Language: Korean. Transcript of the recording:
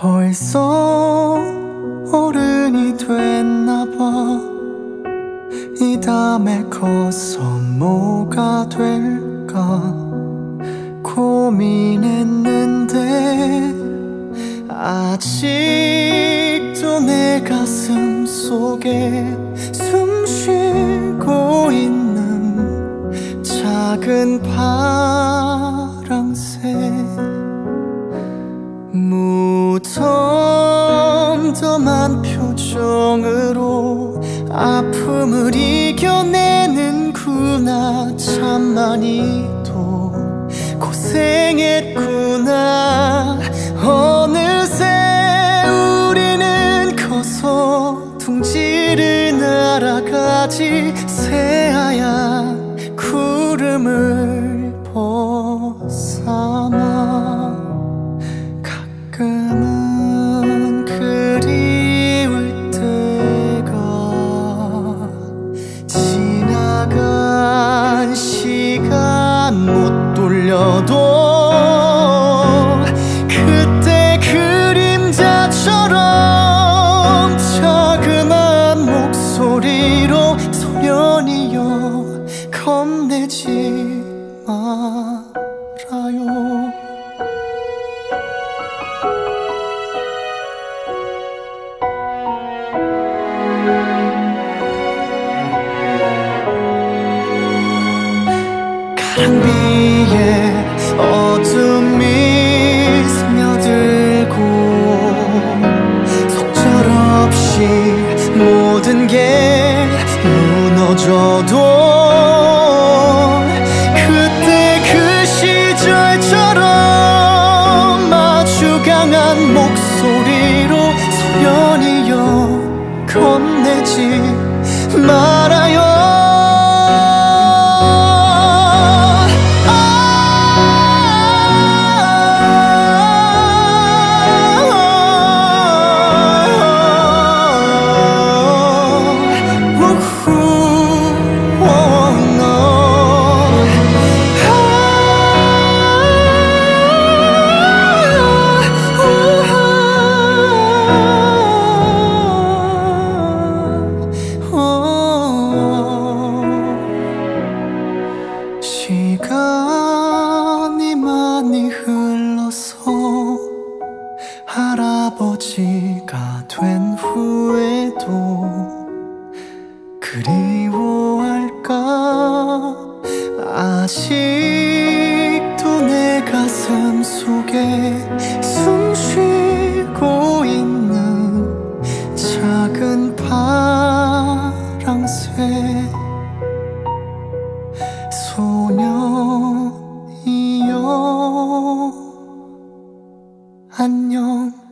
벌써 어른이 됐나봐. 이 다음에 커서 뭐가 될까 고민했는데, 아직도 내 가슴 속에 숨 쉬고 있는 작은 파랑새. 무덤덤한 표정으로 아픔을 이겨내는구나. 참 많이 또 고생했구나. 어느새 우리는 커서 둥지를 날아가지 새하얀 구름을 벗삼아. 가끔 못 돌려도 그때 그림자처럼 자그마한 목소리로 소년이여 겁내지 말아요. 가랑비에 어둠이 스며들고 속절없이 모든 게 무너져도 그때 그 시절처럼 아주 강한 목소리로 소년이여 겁내지 말아요. 시간이 많이 흘러서 할아버지가 된 후에도 그리워할까. 아직도 내 가슴 속에 숨 쉬고 있는 작은 파랑새. 소년이여 안녕.